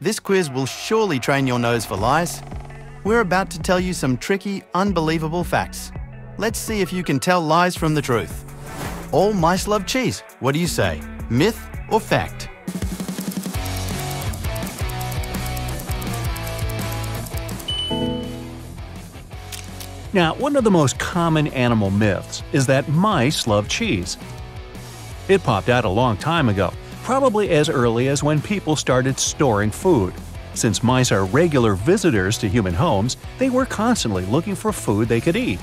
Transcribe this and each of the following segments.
This quiz will surely train your nose for lies. We're about to tell you some tricky, unbelievable facts. Let's see if you can tell lies from the truth. All mice love cheese. What do you say? Myth or fact? Now, one of the most common animal myths is that mice love cheese. It popped out a long time ago, probably as early as when people started storing food. Since mice are regular visitors to human homes, they were constantly looking for food they could eat.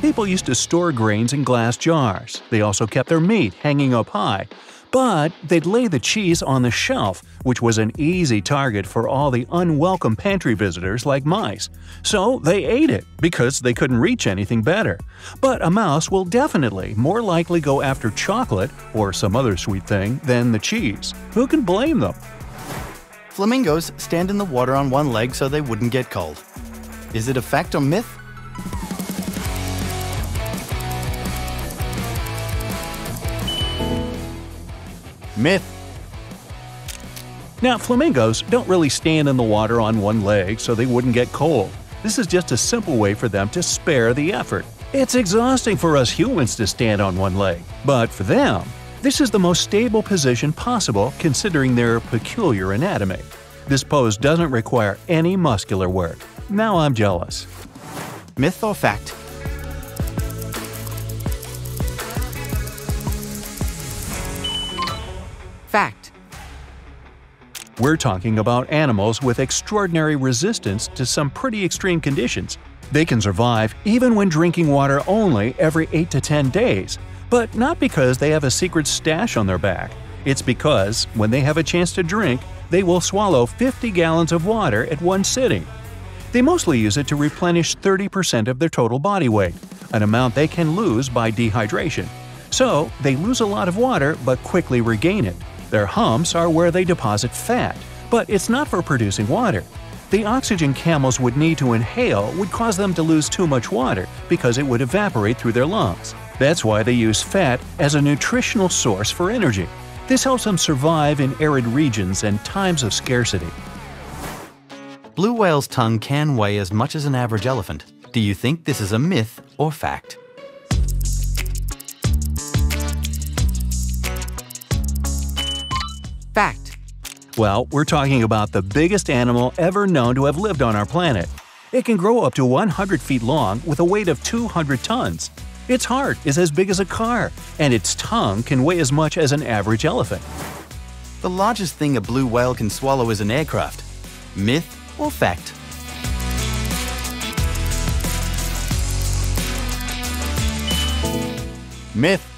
People used to store grains in glass jars. They also kept their meat hanging up high. But they'd lay the cheese on the shelf, which was an easy target for all the unwelcome pantry visitors like mice. So they ate it, because they couldn't reach anything better. But a mouse will definitely more likely go after chocolate or some other sweet thing than the cheese. Who can blame them? Flamingos stand in the water on one leg so they wouldn't get cold. Is it a fact or myth? Myth. Now, flamingos don't really stand in the water on one leg so they wouldn't get cold. This is just a simple way for them to spare the effort. It's exhausting for us humans to stand on one leg, but for them, this is the most stable position possible considering their peculiar anatomy. This pose doesn't require any muscular work. Now I'm jealous. Myth or fact? Fact. We're talking about animals with extraordinary resistance to some pretty extreme conditions. They can survive even when drinking water only every 8 to 10 days, but not because they have a secret stash on their back. It's because, when they have a chance to drink, they will swallow 50 gallons of water at one sitting. They mostly use it to replenish 30% of their total body weight, an amount they can lose by dehydration. So, they lose a lot of water but quickly regain it. Their humps are where they deposit fat, but it's not for producing water. The oxygen camels would need to inhale would cause them to lose too much water because it would evaporate through their lungs. That's why they use fat as a nutritional source for energy. This helps them survive in arid regions and times of scarcity. Blue whale's tongue can weigh as much as an average elephant. Do you think this is a myth or fact? Fact. Well, we're talking about the biggest animal ever known to have lived on our planet. It can grow up to 100 feet long with a weight of 200 tons. Its heart is as big as a car, and its tongue can weigh as much as an average elephant. The largest thing a blue whale can swallow is an aircraft. Myth or fact? Myth.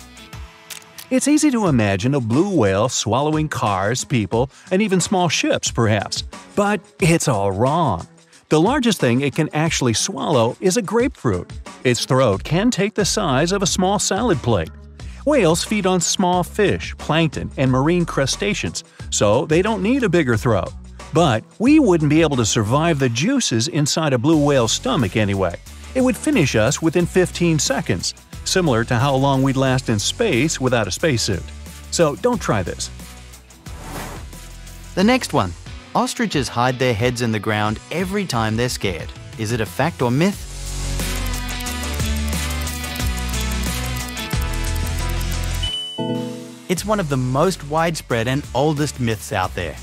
It's easy to imagine a blue whale swallowing cars, people, and even small ships, perhaps. But it's all wrong. The largest thing it can actually swallow is a grapefruit. Its throat can take the size of a small salad plate. Whales feed on small fish, plankton, and marine crustaceans, so they don't need a bigger throat. But we wouldn't be able to survive the juices inside a blue whale's stomach anyway. It would finish us within 15 seconds. Similar to how long we'd last in space without a spacesuit. So don't try this. The next one. Ostriches hide their heads in the ground every time they're scared. Is it a fact or myth? It's one of the most widespread and oldest myths out there.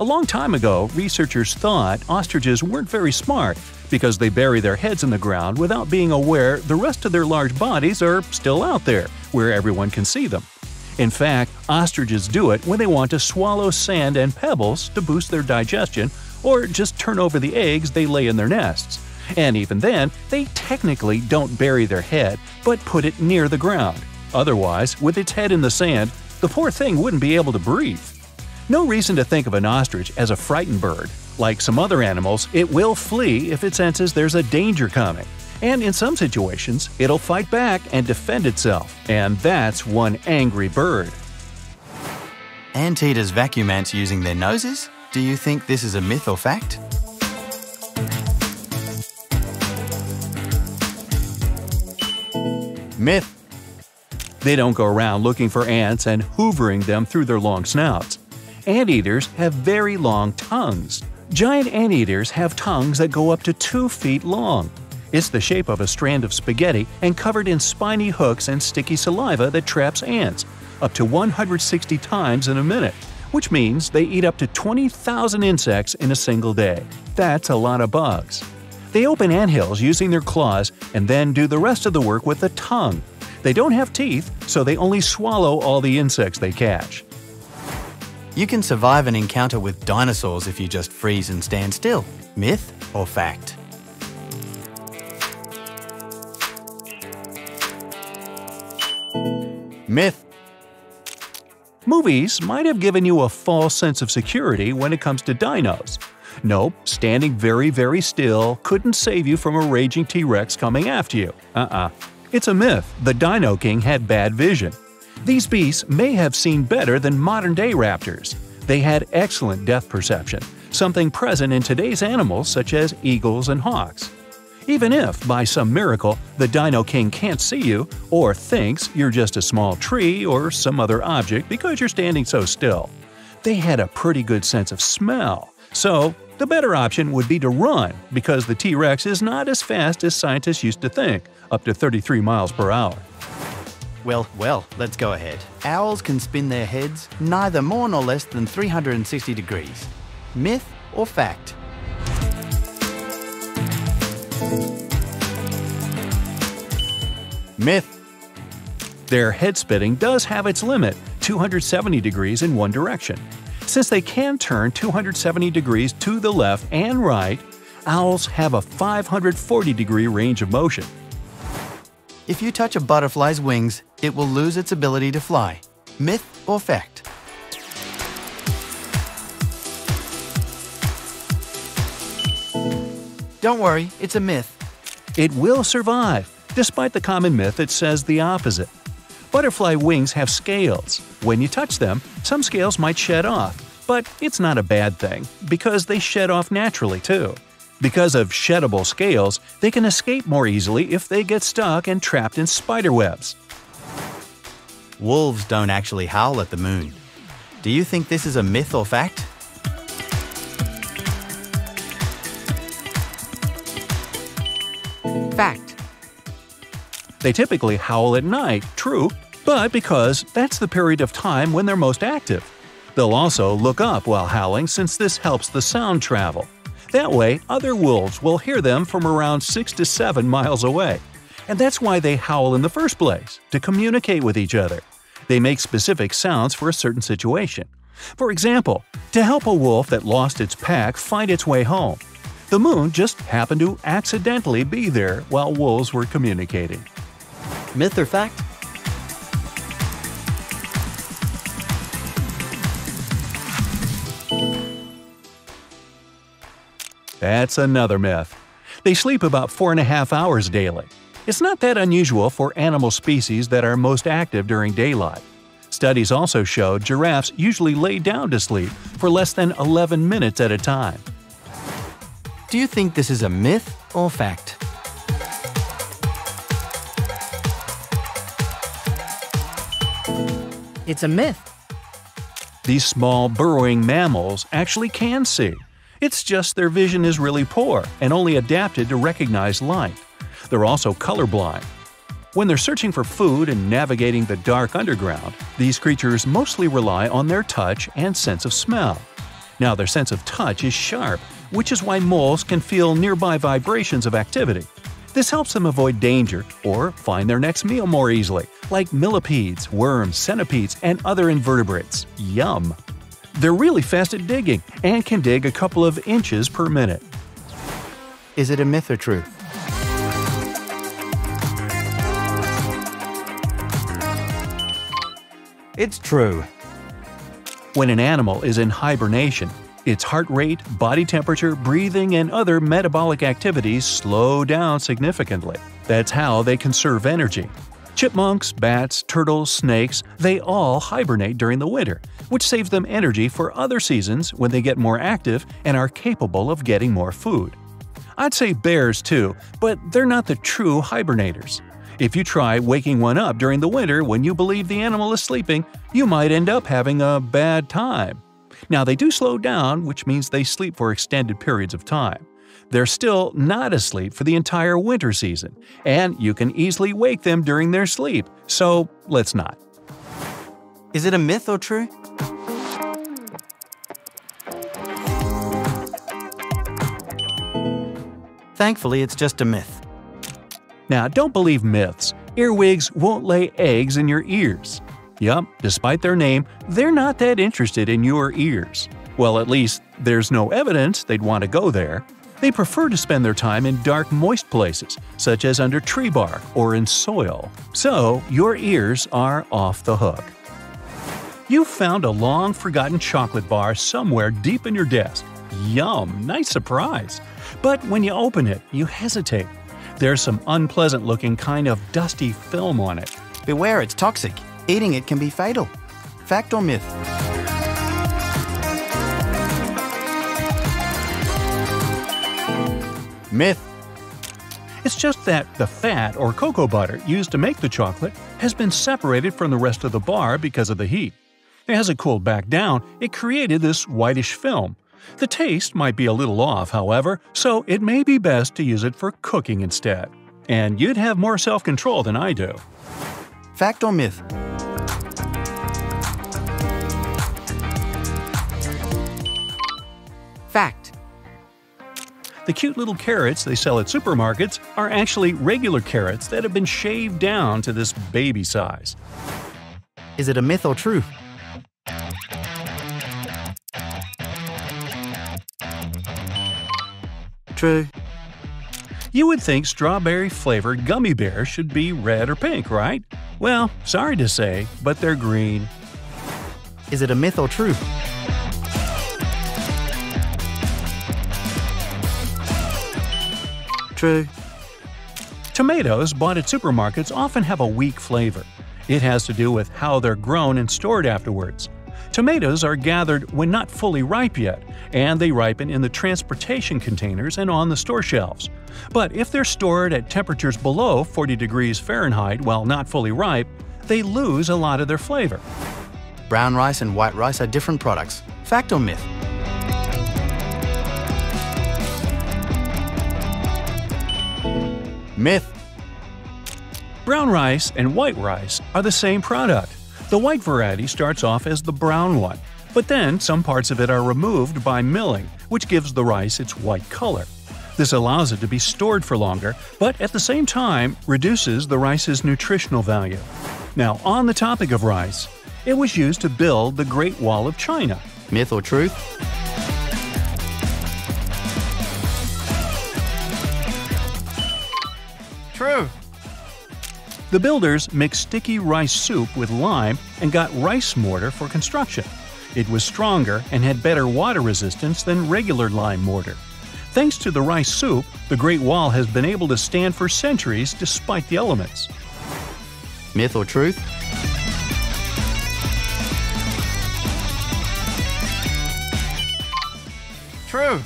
A long time ago, researchers thought ostriches weren't very smart because they bury their heads in the ground without being aware the rest of their large bodies are still out there, where everyone can see them. In fact, ostriches do it when they want to swallow sand and pebbles to boost their digestion or just turn over the eggs they lay in their nests. And even then, they technically don't bury their head, but put it near the ground. Otherwise, with its head in the sand, the poor thing wouldn't be able to breathe. No reason to think of an ostrich as a frightened bird. Like some other animals, it will flee if it senses there's a danger coming. And in some situations, it'll fight back and defend itself. And that's one angry bird. Anteaters vacuum ants using their noses? Do you think this is a myth or fact? Myth. They don't go around looking for ants and hoovering them through their long snouts. Anteaters have very long tongues. Giant anteaters have tongues that go up to 2 feet long. It's the shape of a strand of spaghetti and covered in spiny hooks and sticky saliva that traps ants, up to 160 times in a minute, which means they eat up to 20,000 insects in a single day. That's a lot of bugs. They open anthills using their claws and then do the rest of the work with the tongue. They don't have teeth, so they only swallow all the insects they catch. You can survive an encounter with dinosaurs if you just freeze and stand still. Myth or fact? Myth. Movies might have given you a false sense of security when it comes to dinos. Nope, standing very, very still couldn't save you from a raging T-Rex coming after you. It's a myth. The Dino King had bad vision. These beasts may have seen better than modern-day raptors. They had excellent depth perception, something present in today's animals such as eagles and hawks. Even if, by some miracle, the Dino King can't see you or thinks you're just a small tree or some other object because you're standing so still. They had a pretty good sense of smell, so the better option would be to run because the T-Rex is not as fast as scientists used to think, up to 33 miles per hour. Well, let's go ahead. Owls can spin their heads neither more nor less than 360 degrees. Myth or fact? Myth. Their head spinning does have its limit, 270 degrees in one direction. Since they can turn 270 degrees to the left and right, owls have a 540-degree range of motion. If you touch a butterfly's wings, it will lose its ability to fly. Myth or fact? Don't worry, it's a myth. It will survive, despite the common myth that says the opposite. Butterfly wings have scales. When you touch them, some scales might shed off, but it's not a bad thing, because they shed off naturally too. Because of sheddable scales, they can escape more easily if they get stuck and trapped in spiderwebs. Wolves don't actually howl at the moon. Do you think this is a myth or fact? Fact. They typically howl at night, true, but because that's the period of time when they're most active. They'll also look up while howling since this helps the sound travel. That way, other wolves will hear them from around 6 to 7 miles away. And that's why they howl in the first place, to communicate with each other. They make specific sounds for a certain situation. For example, to help a wolf that lost its pack find its way home. The moon just happened to accidentally be there while wolves were communicating. Myth or fact? That's another myth. They sleep about 4.5 hours daily. It's not that unusual for animal species that are most active during daylight. Studies also showed giraffes usually lay down to sleep for less than 11 minutes at a time. Do you think this is a myth or fact? It's a myth. These small burrowing mammals actually can see. It's just their vision is really poor and only adapted to recognize light. They're also colorblind. When they're searching for food and navigating the dark underground, these creatures mostly rely on their touch and sense of smell. Now, their sense of touch is sharp, which is why moles can feel nearby vibrations of activity. This helps them avoid danger or find their next meal more easily, like millipedes, worms, centipedes, and other invertebrates. Yum! They're really fast at digging and can dig a couple of inches per minute. Is it a myth or truth? It's true. When an animal is in hibernation, its heart rate, body temperature, breathing, and other metabolic activities slow down significantly. That's how they conserve energy. Chipmunks, bats, turtles, snakes, they all hibernate during the winter, which saves them energy for other seasons when they get more active and are capable of getting more food. I'd say bears too, but they're not the true hibernators. If you try waking one up during the winter when you believe the animal is sleeping, you might end up having a bad time. Now, they do slow down, which means they sleep for extended periods of time. They're still not asleep for the entire winter season, and you can easily wake them during their sleep, so let's not. Is it a myth or true? Thankfully, it's just a myth. Now, don't believe myths. Earwigs won't lay eggs in your ears. Yup, despite their name, they're not that interested in your ears. Well, at least, there's no evidence they'd want to go there. They prefer to spend their time in dark, moist places, such as under tree bark or in soil. So, your ears are off the hook. You've found a long-forgotten chocolate bar somewhere deep in your desk. Yum, nice surprise. But when you open it, you hesitate. There's some unpleasant-looking kind of dusty film on it. Beware, it's toxic. Eating it can be fatal. Fact or myth? Myth. It's just that the fat or cocoa butter used to make the chocolate has been separated from the rest of the bar because of the heat. As it cooled back down, it created this whitish film. The taste might be a little off, however, so it may be best to use it for cooking instead. And you'd have more self-control than I do. Fact or myth? Fact. The cute little carrots they sell at supermarkets are actually regular carrots that have been shaved down to this baby size. Is it a myth or true? True. You would think strawberry-flavored gummy bears should be red or pink, right? Well, sorry to say, but they're green. Is it a myth or true? True. Tomatoes bought at supermarkets often have a weak flavor. It has to do with how they're grown and stored afterwards. Tomatoes are gathered when not fully ripe yet, and they ripen in the transportation containers and on the store shelves. But if they're stored at temperatures below 40 degrees Fahrenheit while not fully ripe, they lose a lot of their flavor. Brown rice and white rice are different products. Fact or myth? Myth. Brown rice and white rice are the same product. The white variety starts off as the brown one, but then some parts of it are removed by milling, which gives the rice its white color. This allows it to be stored for longer, but at the same time reduces the rice's nutritional value. Now, on the topic of rice, it was used to build the Great Wall of China. Myth or truth? True. The builders mixed sticky rice soup with lime and got rice mortar for construction. It was stronger and had better water resistance than regular lime mortar. Thanks to the rice soup, the Great Wall has been able to stand for centuries despite the elements. Myth or truth? True.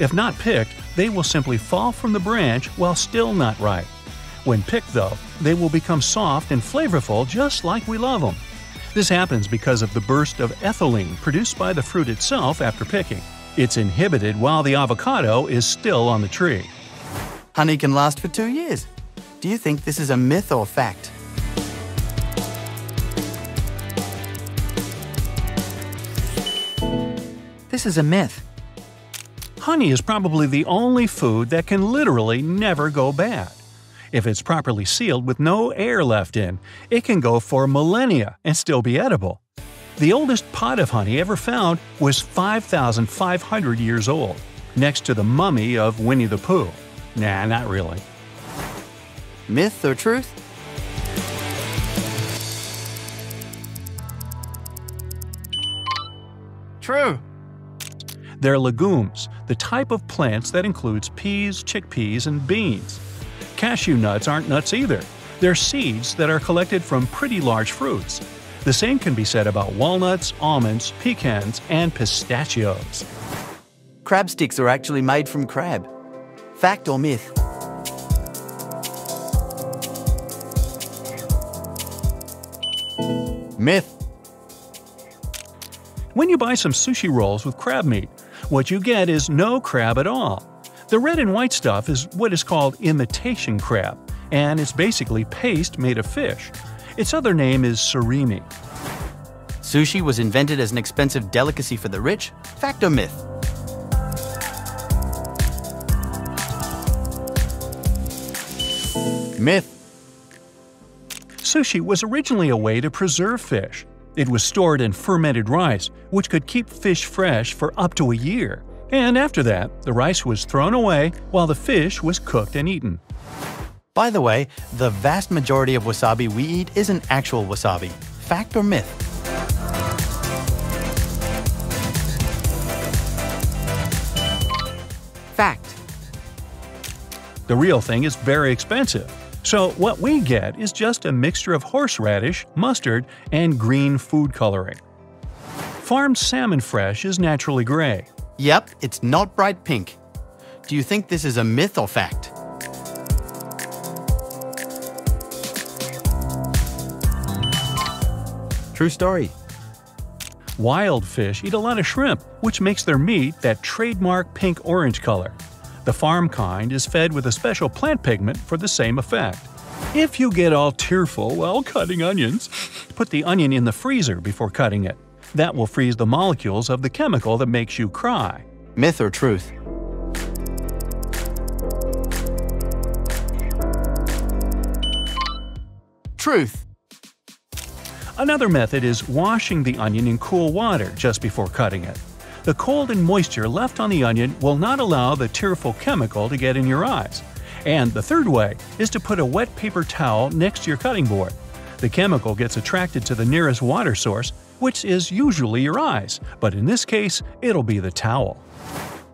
If not picked, they will simply fall from the branch while still not ripe. When picked, though, they will become soft and flavorful just like we love them. This happens because of the burst of ethylene produced by the fruit itself after picking. It's inhibited while the avocado is still on the tree. Honey can last for 2 years. Do you think this is a myth or fact? This is a myth. Honey is probably the only food that can literally never go bad. If it's properly sealed with no air left in, it can go for millennia and still be edible. The oldest pot of honey ever found was 5,500 years old, next to the mummy of Winnie the Pooh. Nah, not really. Myth or truth? True. They're legumes, the type of plants that includes peas, chickpeas, and beans. Cashew nuts aren't nuts either. They're seeds that are collected from pretty large fruits. The same can be said about walnuts, almonds, pecans, and pistachios. Crab sticks are actually made from crab. Fact or myth? Myth. When you buy some sushi rolls with crab meat, what you get is no crab at all. The red and white stuff is what is called imitation crab, and it's basically paste made of fish. Its other name is surimi. Sushi was invented as an expensive delicacy for the rich? Fact or myth? Myth. Sushi was originally a way to preserve fish. It was stored in fermented rice, which could keep fish fresh for up to a year. And after that, the rice was thrown away while the fish was cooked and eaten. By the way, the vast majority of wasabi we eat isn't actual wasabi. Fact or myth? Fact. The real thing is very expensive. So what we get is just a mixture of horseradish, mustard, and green food coloring. Farmed salmon fresh is naturally gray. Yep, it's not bright pink. Do you think this is a myth or fact? True story. Wild fish eat a lot of shrimp, which makes their meat that trademark pink-orange color. The farm kind is fed with a special plant pigment for the same effect. If you get all tearful while cutting onions, put the onion in the freezer before cutting it. That will freeze the molecules of the chemical that makes you cry. Myth or truth? Truth. Another method is washing the onion in cool water just before cutting it. The cold and moisture left on the onion will not allow the tearful chemical to get in your eyes. And the third way is to put a wet paper towel next to your cutting board. The chemical gets attracted to the nearest water source, which is usually your eyes, but in this case, it'll be the towel.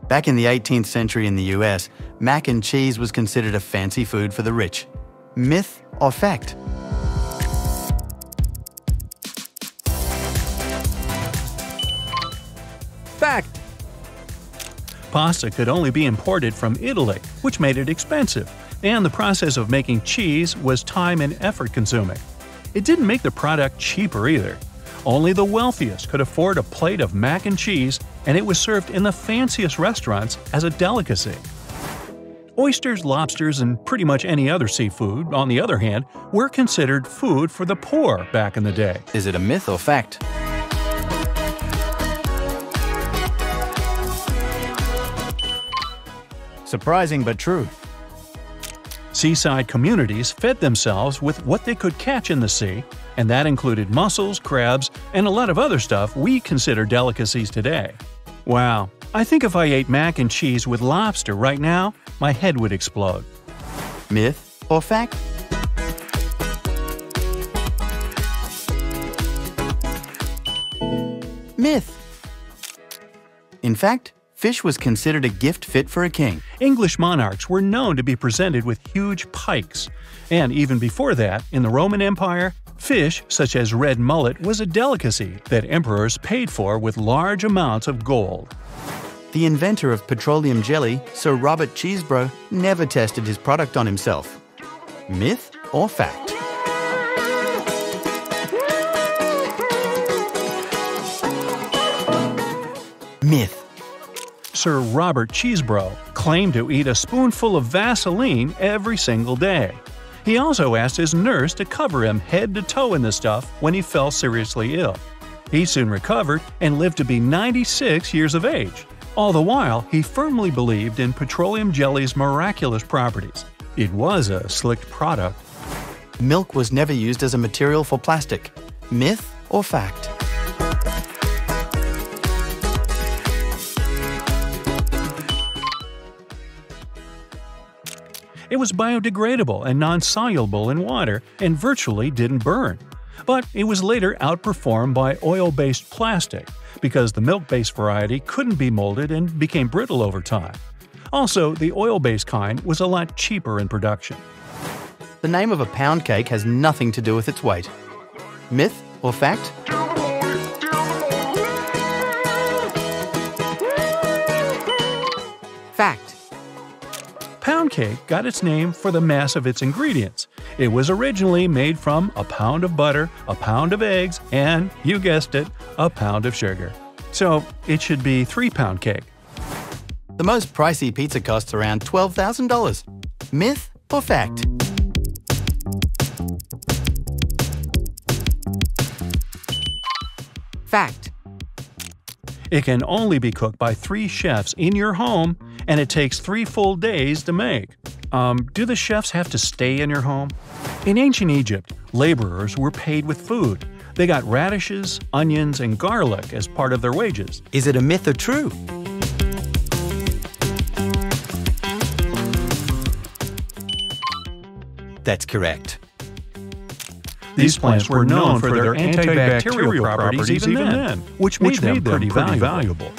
Back in the 18th century in the US, mac and cheese was considered a fancy food for the rich. Myth or fact? Fact. Pasta could only be imported from Italy, which made it expensive, and the process of making cheese was time and effort consuming. It didn't make the product cheaper either. Only the wealthiest could afford a plate of mac and cheese, and it was served in the fanciest restaurants as a delicacy. Oysters, lobsters, and pretty much any other seafood, on the other hand, were considered food for the poor back in the day. Is it a myth or fact? Surprising but true. Seaside communities fed themselves with what they could catch in the sea, and that included mussels, crabs, and a lot of other stuff we consider delicacies today. Wow, I think if I ate mac and cheese with lobster right now, my head would explode. Myth or fact? Myth. In fact, fish was considered a gift fit for a king. English monarchs were known to be presented with huge pikes. And even before that, in the Roman Empire, fish such as red mullet was a delicacy that emperors paid for with large amounts of gold. The inventor of petroleum jelly, Sir Robert Chesebro, never tested his product on himself. Myth or fact? Myth. Sir Robert Chesebro claimed to eat a spoonful of Vaseline every single day. He also asked his nurse to cover him head to toe in the stuff when he fell seriously ill. He soon recovered and lived to be 96 years of age. All the while, he firmly believed in petroleum jelly's miraculous properties. It was a slick product. Milk was never used as a material for plastic. Myth or fact? It was biodegradable and non-soluble in water and virtually didn't burn. But it was later outperformed by oil-based plastic because the milk-based variety couldn't be molded and became brittle over time. Also, the oil-based kind was a lot cheaper in production. The name of a pound cake has nothing to do with its weight. Myth or fact? Fact. Pound cake got its name for the mass of its ingredients. It was originally made from a pound of butter, a pound of eggs, and, you guessed it, a pound of sugar. So it should be 3-pound cake. The most pricey pizza costs around $12,000. Myth or fact? Fact. It can only be cooked by 3 chefs in your home, and it takes 3 full days to make. Do the chefs have to stay in your home? In ancient Egypt, laborers were paid with food. They got radishes, onions, and garlic as part of their wages. Is it a myth or true? That's correct. These plants were known for their antibacterial properties even then, which made them pretty valuable.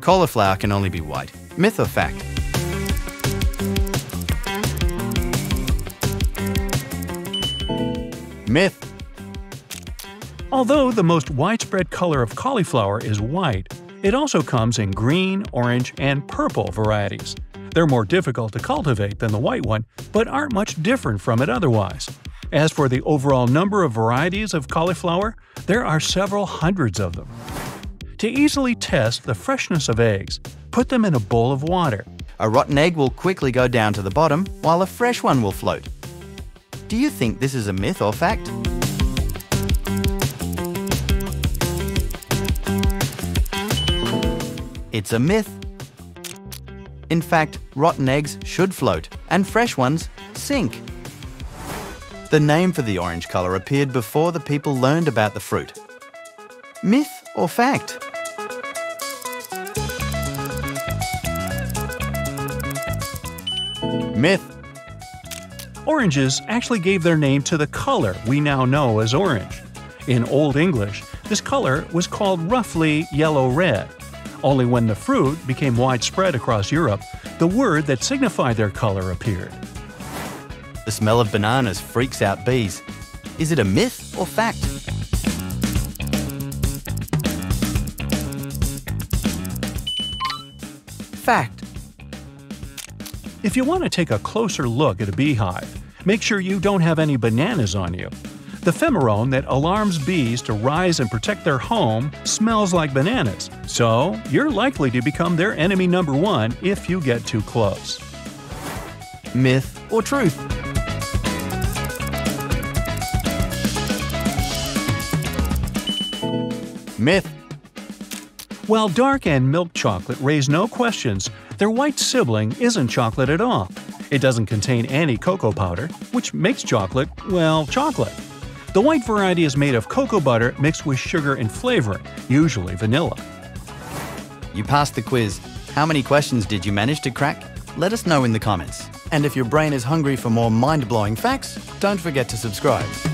Cauliflower can only be white. Myth or fact? Myth. Although the most widespread color of cauliflower is white, it also comes in green, orange, and purple varieties. They're more difficult to cultivate than the white one, but aren't much different from it otherwise. As for the overall number of varieties of cauliflower, there are several hundreds of them. To easily test the freshness of eggs, put them in a bowl of water. A rotten egg will quickly go down to the bottom, while a fresh one will float. Do you think this is a myth or fact? It's a myth. In fact, rotten eggs should float, and fresh ones sink. The name for the orange color appeared before the people learned about the fruit. Myth or fact? Myth. Oranges actually gave their name to the color we now know as orange. In Old English, this color was called roughly yellow-red. Only when the fruit became widespread across Europe, the word that signified their color appeared. The smell of bananas freaks out bees. Is it a myth or fact? Fact. If you want to take a closer look at a beehive, make sure you don't have any bananas on you. The pheromone that alarms bees to rise and protect their home smells like bananas, so you're likely to become their enemy number 1 if you get too close. Myth or truth? Myth. While dark and milk chocolate raise no questions, their white sibling isn't chocolate at all. It doesn't contain any cocoa powder, which makes chocolate, well, chocolate. The white variety is made of cocoa butter mixed with sugar and flavoring, usually vanilla. You passed the quiz. How many questions did you manage to crack? Let us know in the comments. And if your brain is hungry for more mind-blowing facts, don't forget to subscribe.